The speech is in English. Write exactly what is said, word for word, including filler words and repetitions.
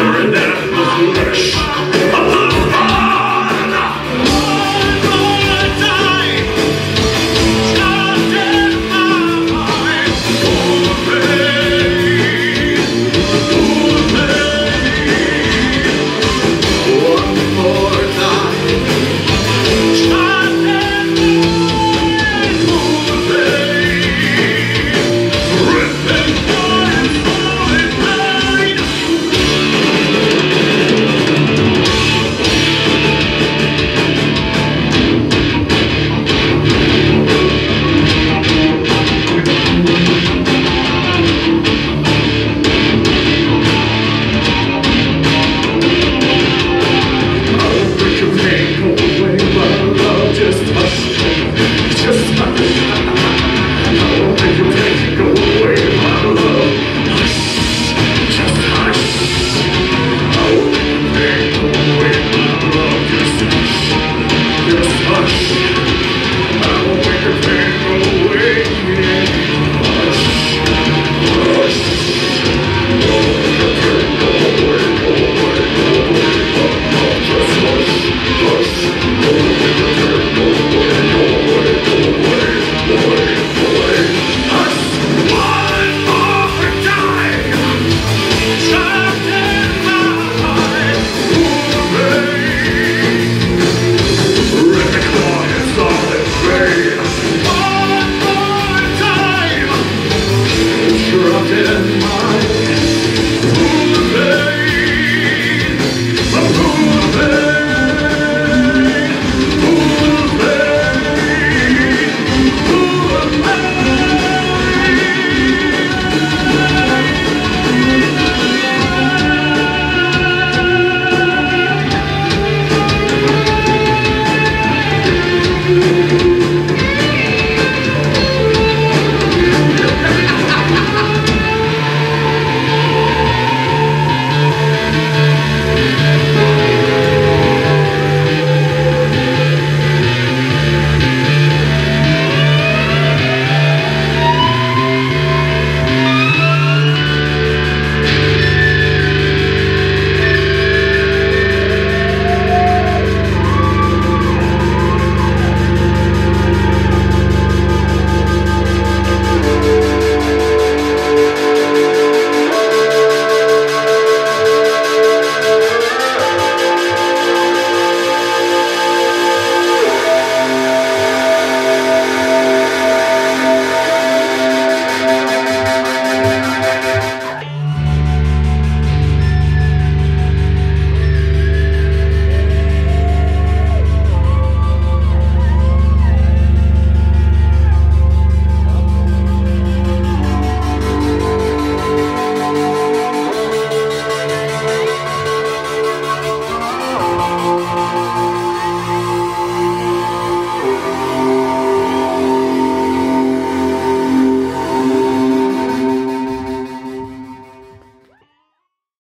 They're in there,